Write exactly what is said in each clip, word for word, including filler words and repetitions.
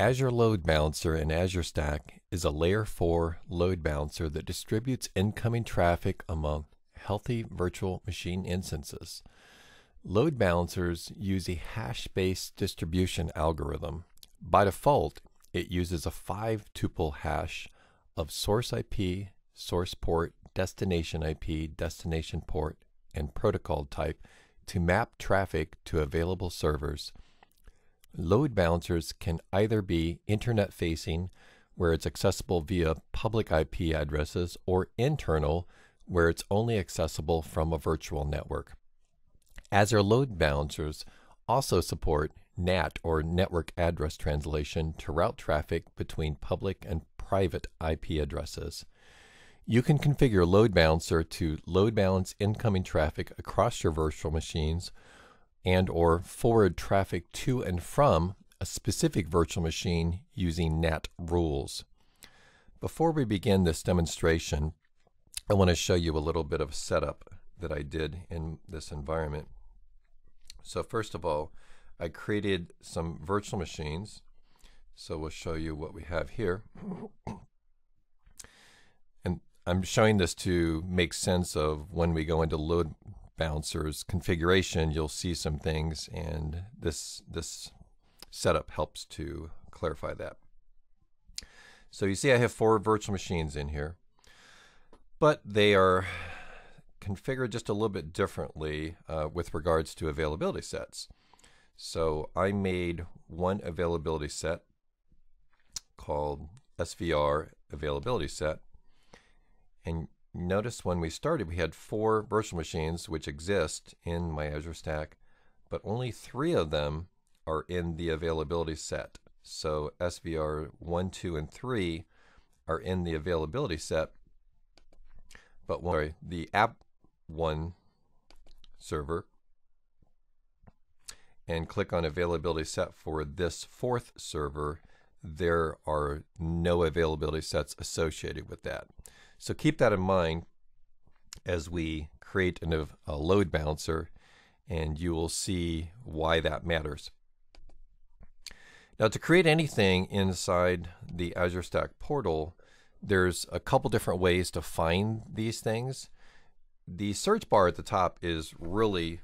Azure Load Balancer in Azure Stack is a Layer four load balancer that distributes incoming traffic among healthy virtual machine instances. Load balancers use a hash-based distribution algorithm. By default, it uses a five-tuple hash of source I P, source port, destination I P, destination port, and protocol type to map traffic to available servers. Load balancers can either be internet-facing, where it's accessible via public I P addresses, or internal, where it's only accessible from a virtual network. Azure Load Balancers also support N A T, or Network Address Translation, to route traffic between public and private I P addresses. You can configure Load Balancer to load balance incoming traffic across your virtual machines and or forward traffic to and from a specific virtual machine using N A T rules. Before we begin this demonstration, I want to show you a little bit of setup that I did in this environment. So first of all, I created some virtual machines. So we'll show you what we have here. And I'm showing this to make sense of when we go into load balancers configuration, you'll see some things, and this, this setup helps to clarify that. So you see I have four virtual machines in here, but they are configured just a little bit differently uh, with regards to availability sets. So I made one availability set called S V R availability set, and notice when we started we had four virtual machines which exist in my Azure Stack, but only three of them are in the availability set. So S V R one, two, and three are in the availability set, but one, sorry, the app one server, and click on availability set for this fourth server, there are no availability sets associated with that. So keep that in mind as we create an, a load balancer, and you will see why that matters. Now, to create anything inside the Azure Stack portal, there's a couple different ways to find these things. The search bar at the top is really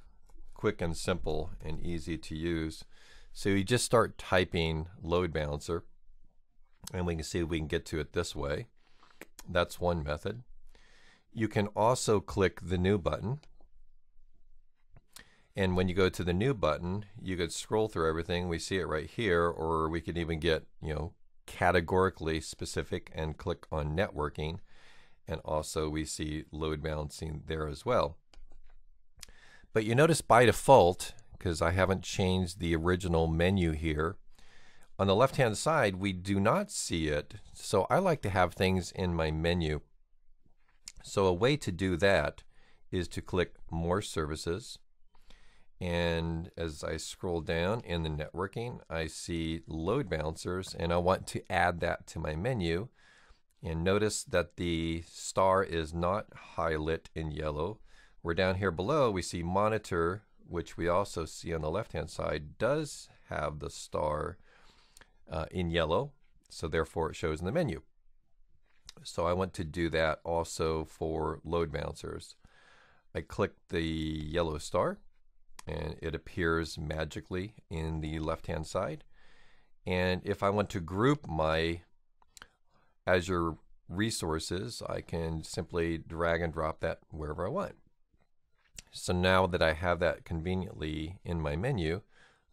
quick and simple and easy to use. So you just start typing load balancer, and we can see we can get to it this way. That's one method. You can also click the new button. And when you go to the new button, you could scroll through everything. We see it right here, or we could even get, you know, categorically specific and click on networking, and also we see load balancing there as well. But you notice by default, because I haven't changed the original menu here, on the left hand side we do not see it, so I like to have things in my menu. So a way to do that is to click more services, and as I scroll down in the networking I see load balancers, and I want to add that to my menu. And notice that the star is not highlighted in yellow. We're down here below, we see monitor, which we also see on the left hand side does have the star uh, in yellow, so therefore it shows in the menu. So I want to do that also for load balancers. I click the yellow star, and it appears magically in the left hand side. And if I want to group my Azure resources, I can simply drag and drop that wherever I want. So now that I have that conveniently in my menu,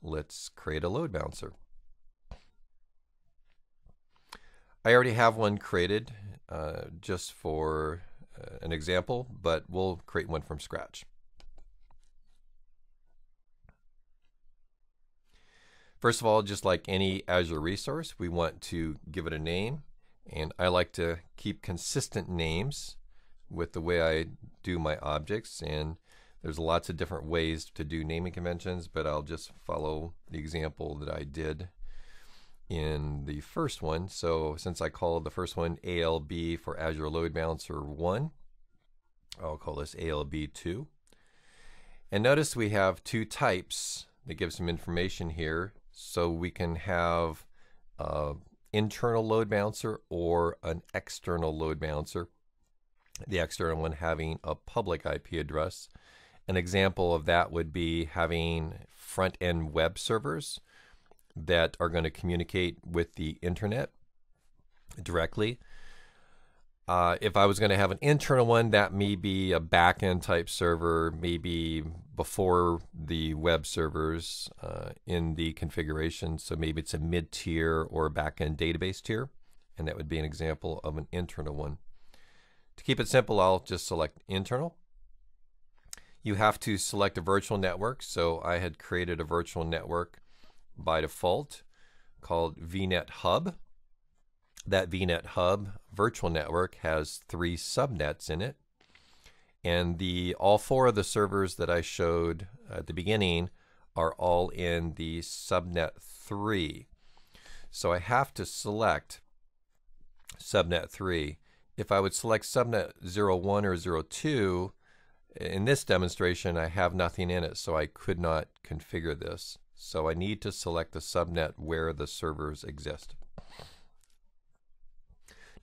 let's create a load balancer. I already have one created uh, just for uh, an example, but we'll create one from scratch. First of all, just like any Azure resource, we want to give it a name, and I like to keep consistent names with the way I do my objects, and there's lots of different ways to do naming conventions, but I'll just follow the example that I did in the first one. So since I called the first one A L B for Azure Load Balancer one, I'll call this A L B two. And notice we have two types that give some information here. So we can have uh, internal load balancer or an external load balancer, the external one having a public I P address. An example of that would be having front-end web servers that are going to communicate with the internet directly. Uh, if I was going to have an internal one, that may be a back-end type server, maybe before the web servers uh, in the configuration. So maybe it's a mid-tier or back-end database tier, and that would be an example of an internal one. To keep it simple, I'll just select internal. You have to select a virtual network. So I had created a virtual network by default called vnet hub. That vnet hub virtual network has three subnets in it. And the all four of the servers that I showed at the beginning are all in the subnet three. So I have to select subnet three. If I would select subnet zero one or zero two, in this demonstration, I have nothing in it, so I could not configure this. So I need to select the subnet where the servers exist.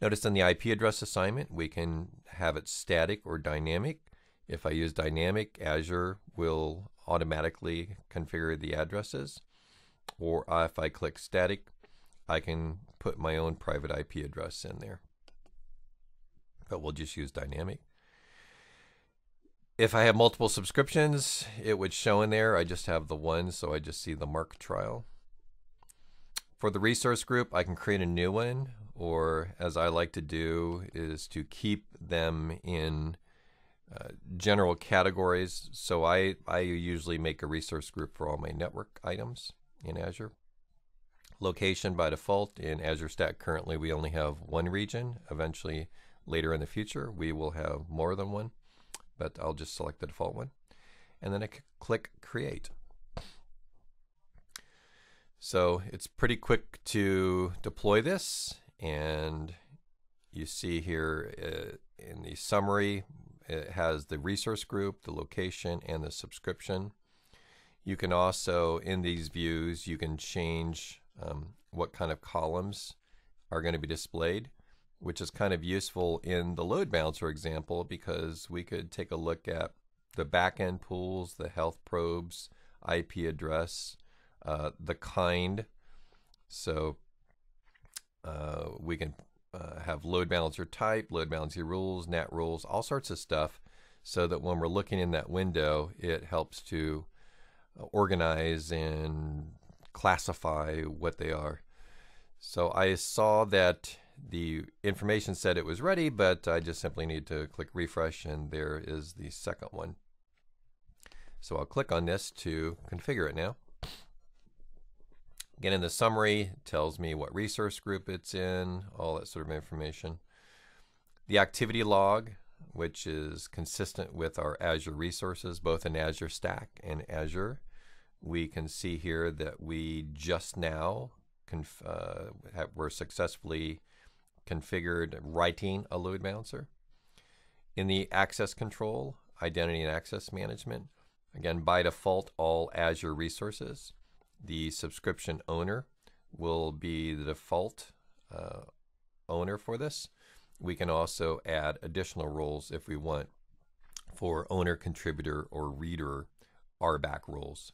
Notice in the I P address assignment, we can have it static or dynamic. If I use dynamic, Azure will automatically configure the addresses. Or if I click static, I can put my own private I P address in there. But we'll just use dynamic. If I have multiple subscriptions, it would show in there. I just have the one, so I just see the MARC trial. For the resource group, I can create a new one, or as I like to do, is to keep them in uh, general categories. So I, I usually make a resource group for all my network items in Azure. Location by default, in Azure Stack currently we only have one region. Eventually, later in the future, we will have more than one. But I'll just select the default one, and then I click Create. So it's pretty quick to deploy this, and you see here uh, in the summary, it has the resource group, the location, and the subscription. You can also, in these views, you can change um, what kind of columns are going to be displayed, which is kind of useful in the load balancer example because we could take a look at the back-end pools, the health probes, I P address, uh, the kind. So uh, we can uh, have load balancer type, load balancer rules, N A T rules, all sorts of stuff so that when we're looking in that window, it helps to organize and classify what they are. So I saw that the information said it was ready, but I just simply need to click refresh, and there is the second one. So I'll click on this to configure it now. Again, in the summary, it tells me what resource group it's in, all that sort of information. The activity log, which is consistent with our Azure resources, both in Azure Stack and Azure. We can see here that we just now conf uh, were successfully configured writing a load balancer. In the access control, identity and access management, again, by default, all Azure resources. The subscription owner will be the default uh, owner for this. We can also add additional roles if we want for owner, contributor, or reader R B A C roles.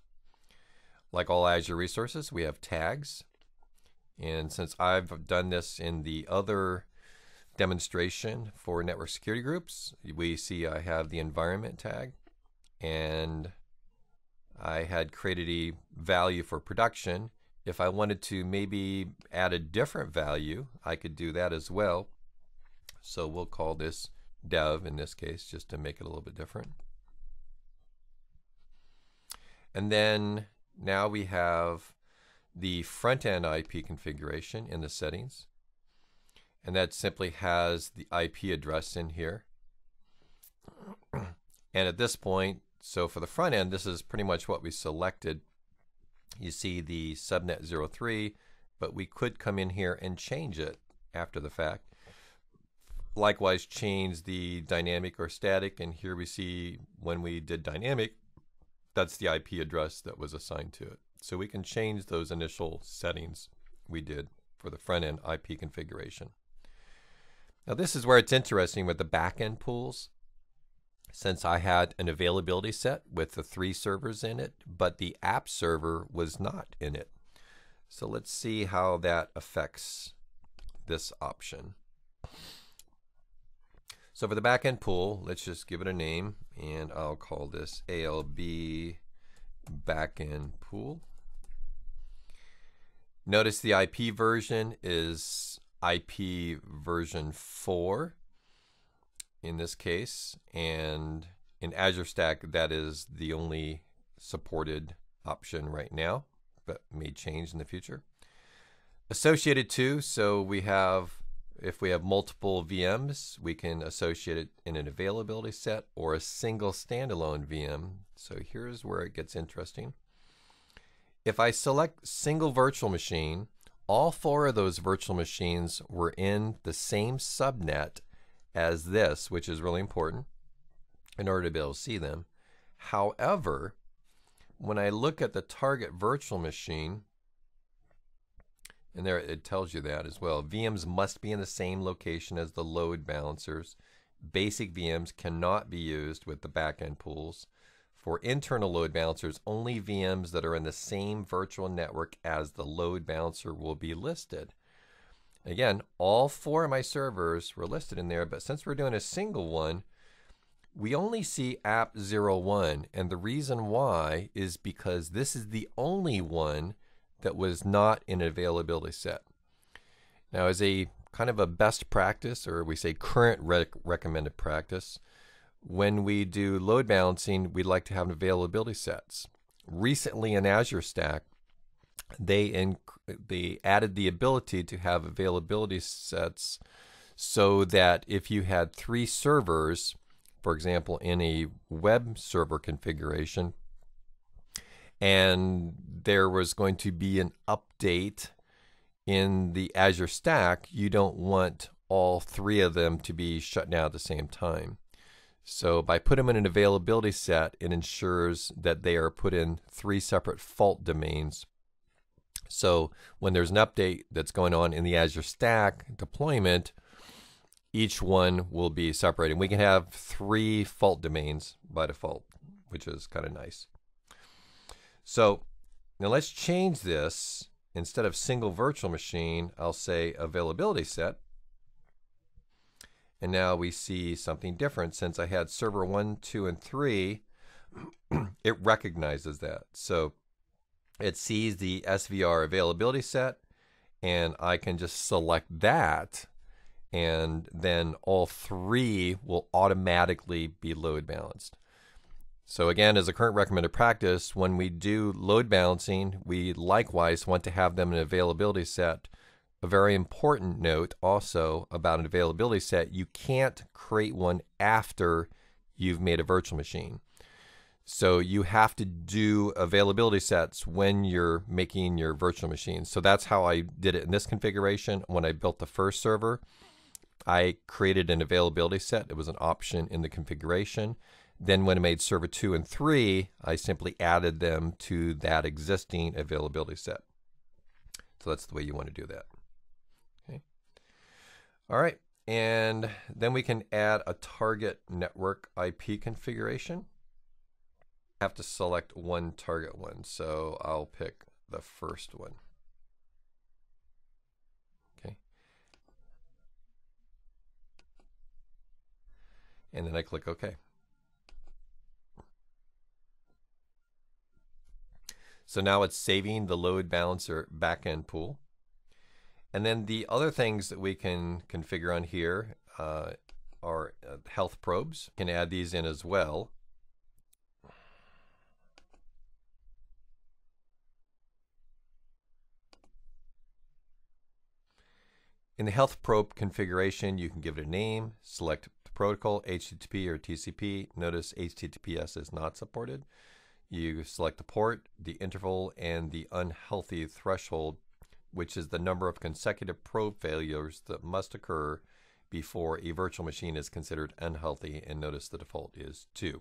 Like all Azure resources, we have tags. And since I've done this in the other demonstration for network security groups, we see I have the environment tag, and I had created a value for production. If I wanted to maybe add a different value, I could do that as well. So we'll call this dev in this case, just to make it a little bit different. And then now we have the front-end I P configuration in the settings, and that simply has the I P address in here. And at this point, so for the front end, this is pretty much what we selected. You see the subnet zero three, but we could come in here and change it after the fact. Likewise, change the dynamic or static, and here we see when we did dynamic, that's the I P address that was assigned to it. So we can change those initial settings we did for the front-end I P configuration. Now this is where it's interesting with the back-end pools, since I had an availability set with the three servers in it, but the app server was not in it. So let's see how that affects this option. So for the back-end pool, let's just give it a name, and I'll call this A L B back-end pool. Notice the I P version is I P version four in this case, and in Azure Stack that is the only supported option right now, but may change in the future. Associated to, so we have, if we have multiple V Ms, we can associate it in an availability set or a single standalone V M. So here's where it gets interesting. If I select single virtual machine, all four of those virtual machines were in the same subnet as this, which is really important in order to be able to see them. However, when I look at the target virtual machine, and there it tells you that as well, V Ms must be in the same location as the load balancers. Basic V Ms cannot be used with the backend pools. For internal load balancers, only V Ms that are in the same virtual network as the load balancer will be listed. Again, all four of my servers were listed in there, but since we're doing a single one, we only see app zero one, and the reason why is because this is the only one that was not in an availability set. Now, as a kind of a best practice, or we say current rec recommended practice, when we do load balancing, we like to have availability sets. Recently in Azure Stack, they, in, they added the ability to have availability sets so that if you had three servers, for example, in a web server configuration, and there was going to be an update in the Azure Stack, you don't want all three of them to be shut down at the same time. So by putting them in an availability set, it ensures that they are put in three separate fault domains. So when there's an update that's going on in the Azure Stack deployment, each one will be separated. We can have three fault domains by default, which is kind of nice. So now let's change this. Instead of single virtual machine, I'll say availability set. And now we see something different. Since I had server one, two, and three, it recognizes that. So it sees the S V R availability set, and I can just select that, and then all three will automatically be load balanced. So again, as a current recommended practice, when we do load balancing, we likewise want to have them in an availability set. A very important note also about an availability set, you can't create one after you've made a virtual machine. So you have to do availability sets when you're making your virtual machine. So that's how I did it in this configuration. When I built the first server, I created an availability set. It was an option in the configuration. Then when I made server two and three, I simply added them to that existing availability set. So that's the way you want to do that. All right, and then we can add a target network I P configuration. I have to select one target one, so I'll pick the first one. Okay. And then I click OK. So now it's saving the load balancer backend pool. And then the other things that we can configure on here uh, are health probes. You can add these in as well. In the health probe configuration, you can give it a name, select the protocol, H T T P or T C P. Notice H T T P S is not supported. You select the port, the interval, and the unhealthy threshold, which is the number of consecutive probe failures that must occur before a virtual machine is considered unhealthy, and notice the default is two.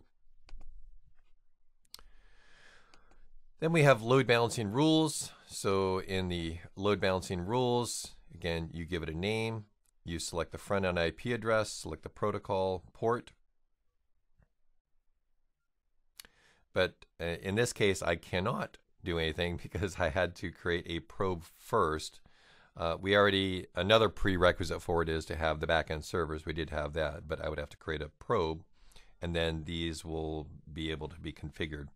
Then we have load balancing rules. So in the load balancing rules, again, you give it a name, you select the front end I P address, select the protocol port. But in this case, I cannot do anything because I had to create a probe first. Uh, we already, another prerequisite for it is to have the backend servers. We did have that, but I would have to create a probe, and then these will be able to be configured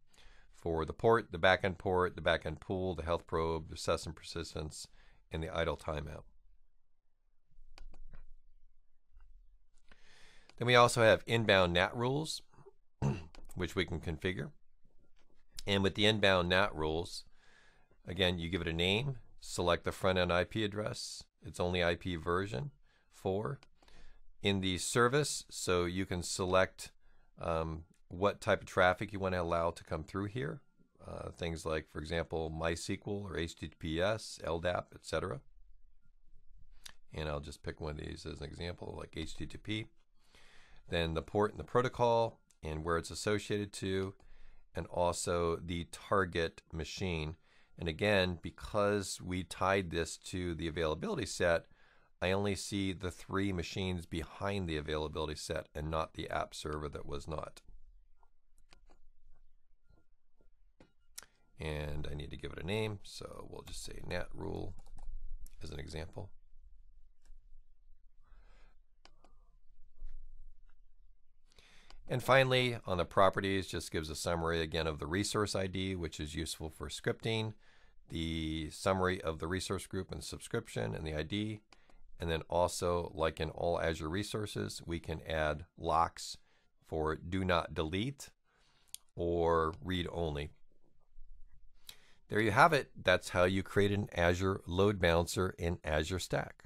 for the port, the backend port, the backend pool, the health probe, the session persistence, and the idle timeout. Then we also have inbound N A T rules, which we can configure. And with the inbound N A T rules, again, you give it a name, select the front-end I P address, it's only I P version four. In the service, so you can select um, what type of traffic you want to allow to come through here. Uh, things like, for example, MySQL or H T T P S, L D A P, et cetera. And I'll just pick one of these as an example, like H T T P. Then the port and the protocol and where it's associated to, and also the target machine. And again, because we tied this to the availability set, I only see the three machines behind the availability set and not the app server that was not. And I need to give it a name, so we'll just say N A T rule as an example. And finally, on the properties, just gives a summary again of the resource I D, which is useful for scripting, the summary of the resource group and subscription and the I D. And then also, like in all Azure resources, we can add locks for do not delete or read only. There you have it. That's how you create an Azure load balancer in Azure Stack.